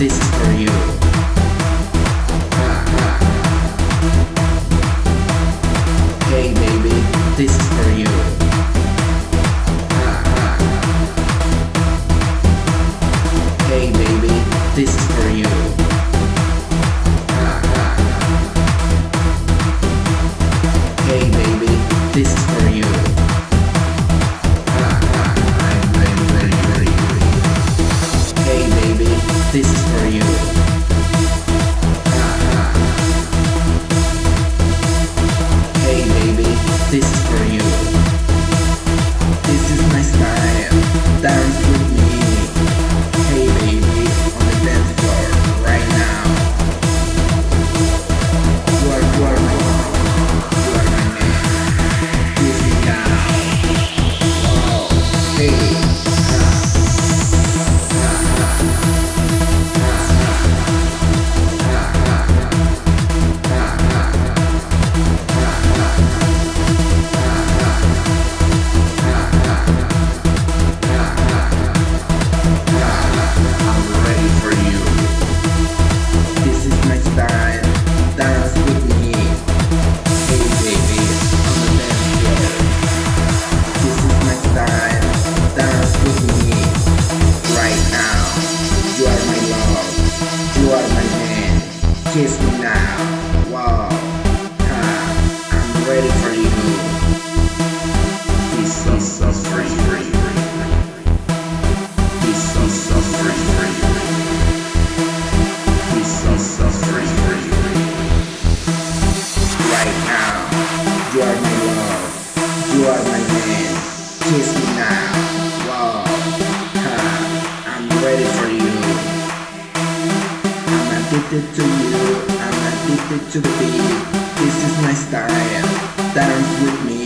This is for you. Hey baby, this is for you. Hey baby, this is for you. Hey baby, this is for you. Hey baby, this is for you. Hey baby, this is for you. This is my style, dance with me. Hey baby, on the dance floor right now. Work, you are my man. This is now. Oh, hey. Kiss me now, wow, I'm ready for you. This is so free, this is so free, this is so free, right now, you are my love, you are my man, kiss me now, wow, I'm ready for you. I'm addicted to you, I'm addicted to the beat. This is my style, dance with me.